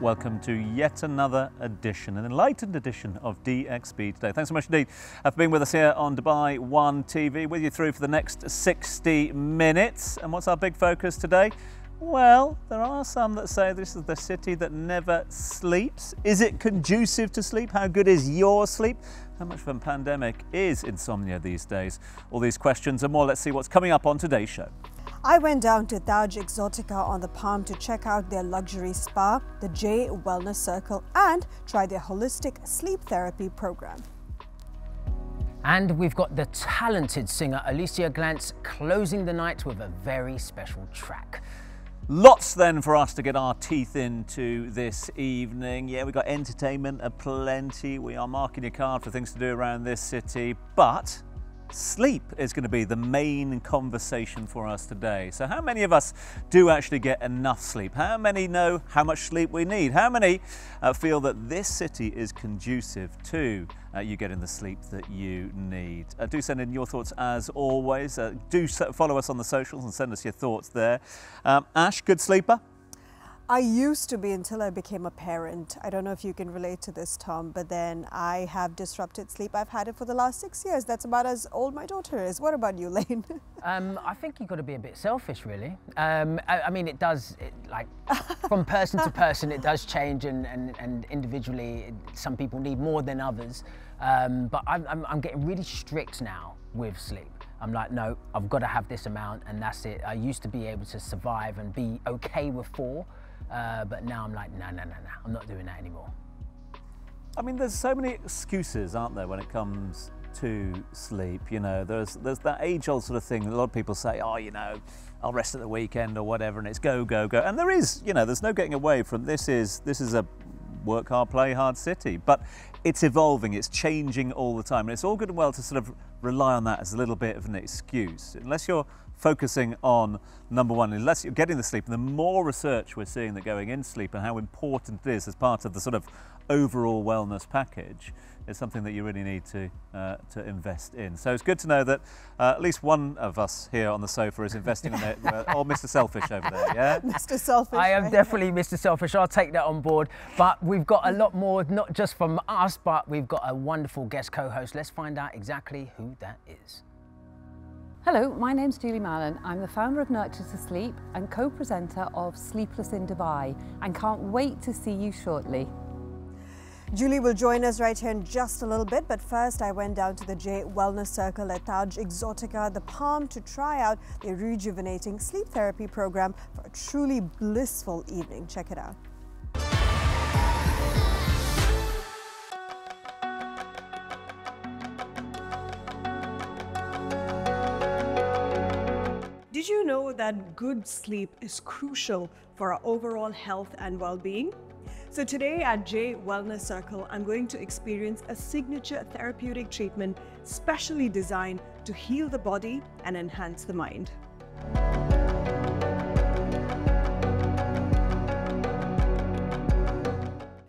Welcome to yet another edition, an enlightened edition of DXB Today. Thanks so much indeed for being with us here on Dubai One TV, with you through for the next 60 minutes. And what's our big focus today? Well, there are some that say this is the city that never sleeps. Is it conducive to sleep? How good is your sleep? How much of a pandemic is insomnia these days? All these questions and more. Let's see what's coming up on today's show. I went down to Taj Exotica on the Palm to check out their luxury spa, the J Wellness Circle, and try their holistic sleep therapy program. And we've got the talented singer Alicia Glantz closing the night with a very special track. Lots then for us to get our teeth into this evening. Yeah, we've got entertainment aplenty. We are marking your card for things to do around this city, but sleep is going to be the main conversation for us today. So how many of us do actually get enough sleep? How many know how much sleep we need? How many feel that this city is conducive to you getting the sleep that you need? Do send in your thoughts as always. Do follow us on the socials and send us your thoughts there. Ash, good sleeper? I used to be until I became a parent. I don't know if you can relate to this, Tom, but then I have disrupted sleep. I've had it for the last 6 years. That's about as old my daughter is. What about you, Lane? I think you've got to be a bit selfish, really. I mean, it does, like, from person to person, it does change, and individually, some people need more than others. But I'm getting really strict now with sleep. I'm like, no, I've got to have this amount, and that's it. I used to be able to survive and be okay with 4. But now I'm like, no, I'm not doing that anymore. I mean, there's so many excuses, aren't there, when it comes to sleep? You know, there's that age-old sort of thing that a lot of people say, oh, you know, I'll rest at the weekend or whatever, and it's go, go, go. And there is, you know, there's no getting away from this is a work hard, play hard city. But it's evolving, it's changing all the time. And it's all good and well to sort of rely on that as a little bit of an excuse, unless you're focusing on, number one, unless you're getting the sleep. And the more research we're seeing that going in sleep and how important it is as part of the sort of overall wellness package, is something that you really need to invest in. So it's good to know that at least one of us here on the sofa is investing in it, or Mr. Selfish over there, yeah? Mr. Selfish. I am definitely Mr. Selfish. I'll take that on board. But we've got a lot more, not just from us, but we've got a wonderful guest co-host. Let's find out exactly who that is. Hello, my name's Julie Mallon. I'm the founder of Nurture to Sleep and co-presenter of Sleepless in Dubai, and can't wait to see you shortly. Julie will join us right here in just a little bit, but first I went down to the J Wellness Circle at Taj Exotica, the Palm, to try out the rejuvenating sleep therapy program for a truly blissful evening. Check it out. Did you know that good sleep is crucial for our overall health and well-being? So today at J Wellness Circle, I'm going to experience a signature therapeutic treatment specially designed to heal the body and enhance the mind.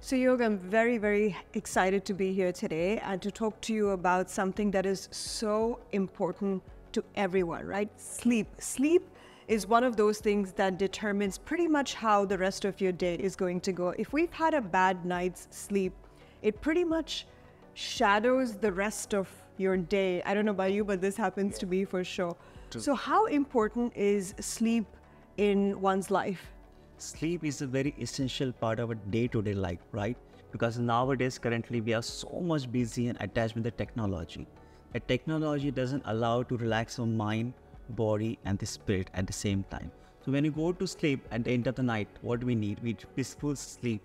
So Yoga, I'm very, very excited to be here today and to talk to you about something that is so important to everyone, right? Sleep. Sleep is one of those things that determines pretty much how the rest of your day is going to go. If we've had a bad night's sleep, it pretty much shadows the rest of your day. I don't know about you, but this happens to me for sure. So how important is sleep in one's life? Sleep is a very essential part of our day-to-day life, right? Because nowadays, currently, we are so much busy and attached with the technology. The technology doesn't allow to relax our mind, body and the spirit at the same time. So when you go to sleep at the end of the night, what do we need? We need peaceful sleep,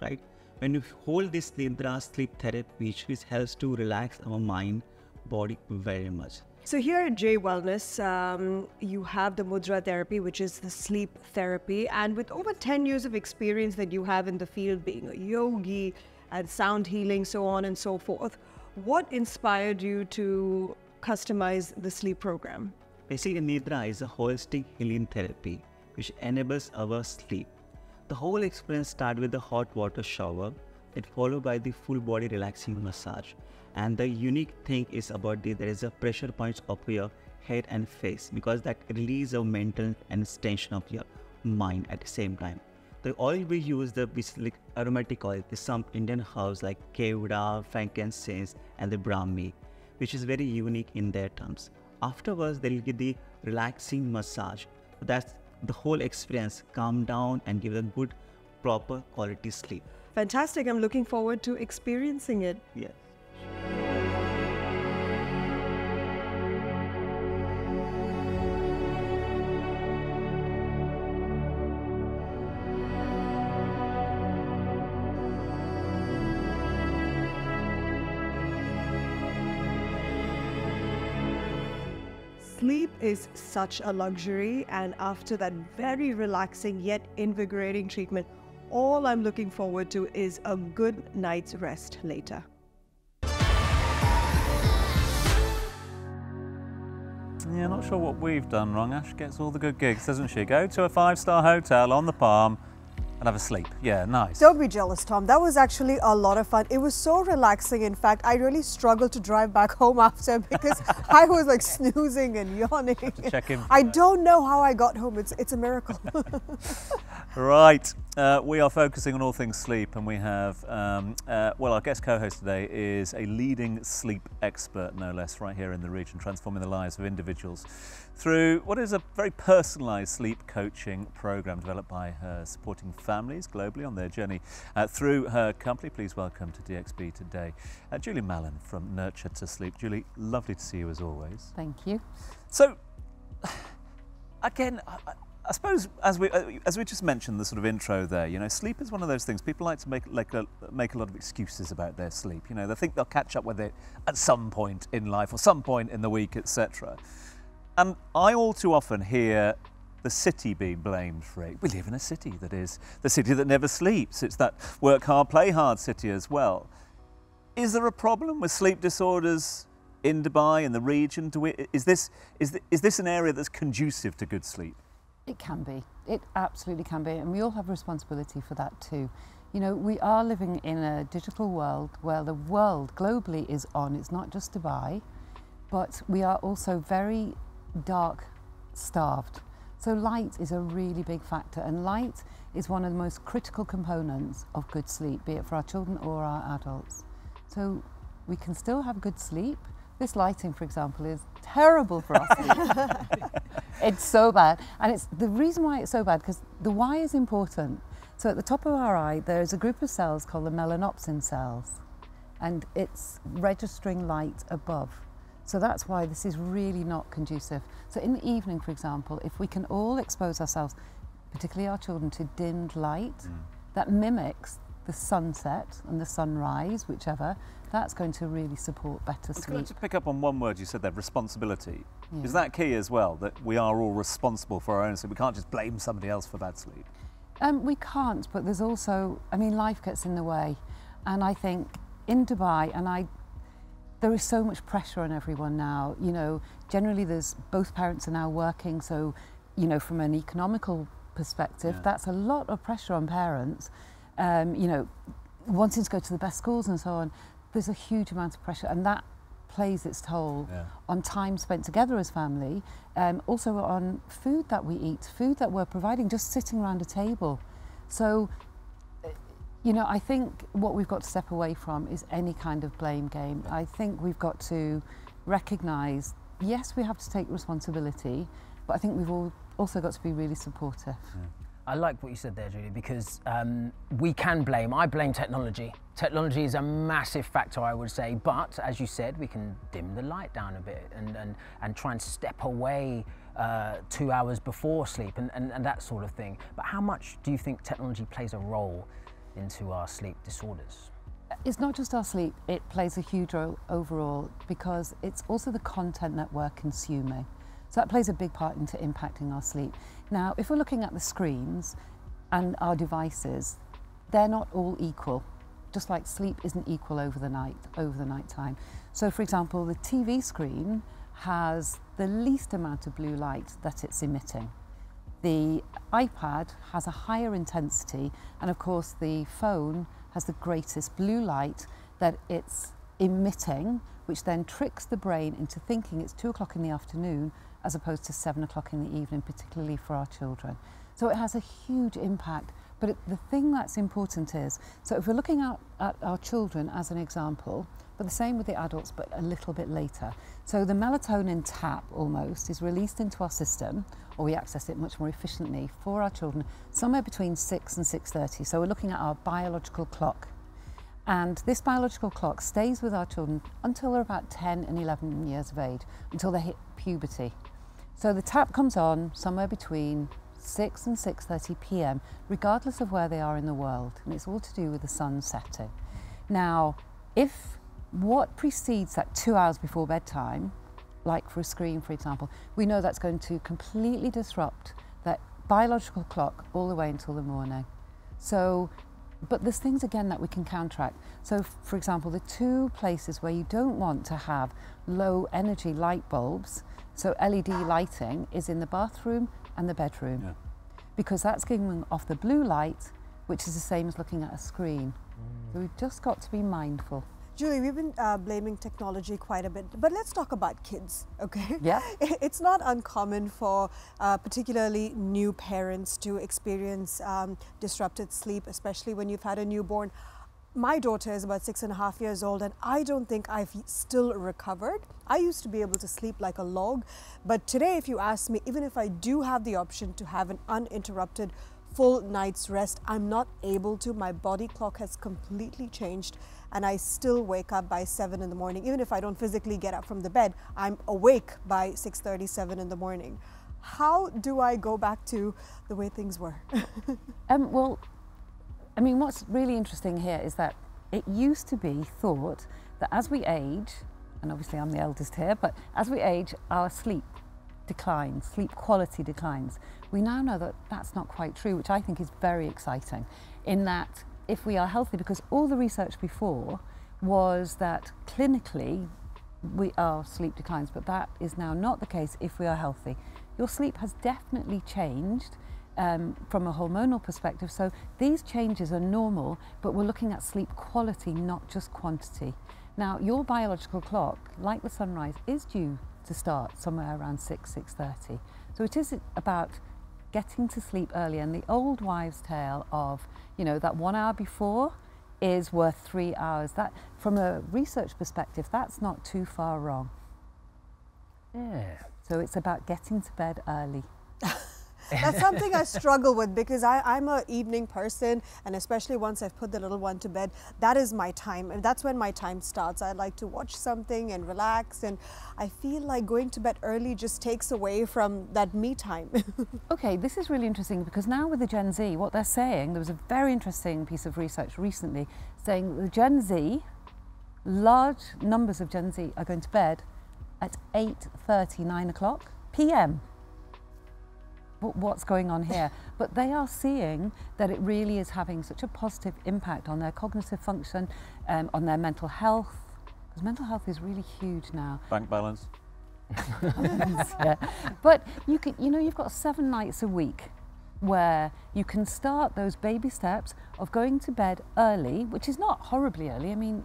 right? When you hold this sleep, there are sleep therapy, which helps to relax our mind, body very much. So here at J Wellness, you have the Mudra therapy, which is the sleep therapy. And with over 10 years of experience that you have in the field, being a yogi and sound healing, so on and so forth, what inspired you to customize the sleep program? Basically, Nidra is a holistic healing therapy which enables our sleep. The whole experience starts with the hot water shower, it followed by the full body relaxing massage. And the unique thing is about this, there is a pressure point of your head and face, because that releases your mental and tension of your mind at the same time. The oil we use, is like aromatic oil. There's some Indian herbs like Kewra, frankincense, and the Brahmi, which is very unique in their terms. Afterwards, they'll give the relaxing massage. That's the whole experience. Calm down and give a good, proper quality sleep. Fantastic. I'm looking forward to experiencing it. Yes. Sleep is such a luxury, and after that very relaxing yet invigorating treatment, all I'm looking forward to is a good night's rest later. Yeah, not sure what we've done wrong. Ash gets all the good gigs, doesn't she? Go to a five-star hotel on the Palm and have a sleep. Yeah, nice. Don't be jealous, Tom. That was actually a lot of fun. It was so relaxing. In fact, I really struggled to drive back home after because I was like snoozing and yawning. I don't know how I got home. It's a miracle. Right. We are focusing on all things sleep, and we have, well, our guest co-host today is a leading sleep expert, no less, right here in the region, transforming the lives of individuals through what is a very personalised sleep coaching programme developed by her, supporting families globally on their journey through her company. Please welcome to DXB today, Julie Mallon from Nurture to Sleep. Julie, lovely to see you as always. Thank you. So, again, I suppose, as we just mentioned, the sort of intro there, you know, sleep is one of those things. People like to make a lot of excuses about their sleep. You know, they think they'll catch up with it at some point in life or some point in the week, etc. And I all too often hear the city being blamed for it. We live in a city that is the city that never sleeps. It's that work hard, play hard city as well. Is there a problem with sleep disorders in Dubai, in the region? Is this an area that's conducive to good sleep? It can be. It absolutely can be, and we all have a responsibility for that too. You know, we are living in a digital world where the world globally is on. It's not just Dubai, but we are also very dark starved. So light is a really big factor, and light is one of the most critical components of good sleep, be it for our children or our adults. So we can still have good sleep. This lighting, for example, is terrible for us. It's so bad. And it's the reason why it's so bad, because the why is important. So at the top of our eye, there is a group of cells called the melanopsin cells, and it's registering light above. So that's why this is really not conducive. So in the evening, for example, if we can all expose ourselves, particularly our children, to dimmed light, that mimics the sunset and the sunrise, whichever, that's going to really support better sleep. I'm going to pick up on one word you said there, responsibility. Yeah. Is that key as well, that we are all responsible for our own sleep? We can't just blame somebody else for bad sleep. We can't, but there's also, I mean, life gets in the way. And I think in Dubai, there is so much pressure on everyone now. You know, generally both parents are now working, so, you know, from an economical perspective, that's a lot of pressure on parents. You know, wanting to go to the best schools and so on, there's a huge amount of pressure, and that plays its toll on time spent together as family, also on food that we eat, food that we're providing, just sitting around a table. So, you know, I think what we've got to step away from is any kind of blame game. I think we've got to recognise, yes, we have to take responsibility, but I think we've also got to be really supportive. Yeah. I like what you said there, Julie, because we can blame. I blame technology. Technology is a massive factor, I would say, but as you said, we can dim the light down a bit and try and step away 2 hours before sleep and that sort of thing. But how much do you think technology plays a role into our sleep disorders? It's not just our sleep. It plays a huge role overall, because it's also the content that we're consuming. So that plays a big part into impacting our sleep. Now, if we're looking at the screens and our devices, they're not all equal, just like sleep isn't equal over the night time. So for example, the TV screen has the least amount of blue light that it's emitting. The iPad has a higher intensity, and of course the phone has the greatest blue light that it's emitting, which then tricks the brain into thinking it's 2 o'clock in the afternoon as opposed to 7 o'clock in the evening, particularly for our children. So it has a huge impact But the thing that's important is, so if we're looking at our children as an example, but the same with the adults, but a little bit later. So the melatonin tap almost is released into our system, or we access it much more efficiently for our children, somewhere between 6 and 6:30. So we're looking at our biological clock. And this biological clock stays with our children until they're about 10 and 11 years of age, until they hit puberty. So the tap comes on somewhere between 6 and 6:30 p.m., regardless of where they are in the world. And it's all to do with the sun setting. Now, if what precedes that 2 hours before bedtime, like for a screen, for example, we know that's going to completely disrupt that biological clock all the way until the morning. So, but there's things again that we can counteract. So, for example, the two places where you don't want to have low energy light bulbs, so LED lighting, is in the bathroom and the bedroom, yeah, because that's giving off the blue light, which is the same as looking at a screen. Mm. So we've just got to be mindful. Julie, we've been blaming technology quite a bit, but let's talk about kids, okay? Yeah. It's not uncommon for particularly new parents to experience disrupted sleep, especially when you've had a newborn. My daughter is about 6.5 years old, and I don't think I've still recovered. I used to be able to sleep like a log, but today, if you ask me, even if I do have the option to have an uninterrupted full night's rest, I'm not able to. My body clock has completely changed, and I still wake up by 7 in the morning. Even if I don't physically get up from the bed, I'm awake by 6:37 in the morning. How do I go back to the way things were? Well, I mean, what's really interesting here is that it used to be thought that as we age, and obviously I'm the eldest here, but as we age, our sleep declines, sleep quality declines. We now know that that's not quite true, which I think is very exciting, in that if we are healthy, because all the research before was that clinically our sleep declines, but that is now not the case if we are healthy. Your sleep has definitely changed from a hormonal perspective, so these changes are normal, but we're looking at sleep quality, not just quantity. Now, your biological clock, like the sunrise, is due to start somewhere around 6, 6:30. So it is about getting to sleep early, and the old wives' tale of, you know, that 1 hour before is worth 3 hours. That, from a research perspective, that's not too far wrong. Yeah. So it's about getting to bed early. That's something I struggle with, because I'm an evening person, and especially once I've put the little one to bed, that is my time, and that's when my time starts. I like to watch something and relax, and I feel like going to bed early just takes away from that me time. Okay, this is really interesting, because now with the Gen Z, what they're saying, there was a very interesting piece of research recently saying the Gen Z, large numbers of Gen Z are going to bed at 8:30, 9 o'clock p.m. What's going on here? But they are seeing that it really is having such a positive impact on their cognitive function, on their mental health, because mental health is really huge now. Bank balance. Yeah. But you can, you know, you've got 7 nights a week where you can start those baby steps of going to bed early, which is not horribly early. I mean,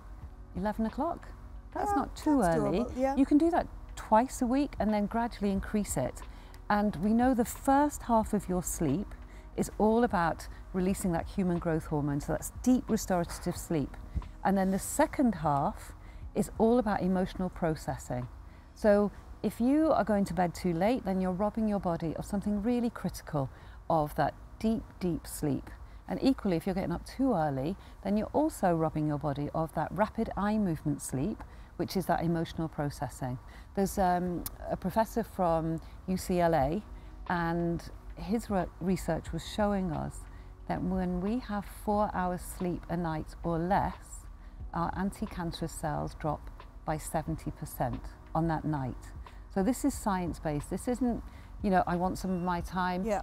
11 o'clock, that's not too early. Yeah. You can do that twice a week and then gradually increase it. And we know the first half of your sleep is all about releasing that human growth hormone, so that's deep restorative sleep. And then the second half is all about emotional processing. So if you are going to bed too late, then you're robbing your body of something really critical, of that deep, deep sleep. And equally, if you're getting up too early, then you're also robbing your body of that rapid eye movement sleep, which is that emotional processing. There's a professor from UCLA, and his research was showing us that when we have 4 hours sleep a night or less, our anti-cancerous cells drop by 70% on that night. So this is science-based. This isn't, you know, I want some of my time. Yeah.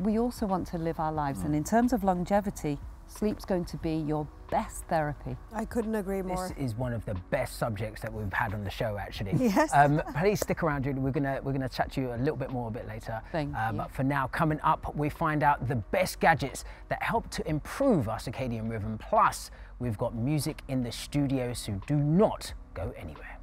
We also want to live our lives. Mm. And in terms of longevity, sleep's going to be your best therapy. I couldn't agree more. This is one of the best subjects that we've had on the show, actually. Yes. Please stick around, Julie. We're gonna chat to you a little bit more a bit later. Thank you. But for now, coming up, we find out the best gadgets that help to improve our circadian rhythm. Plus, we've got music in the studio, so do not go anywhere.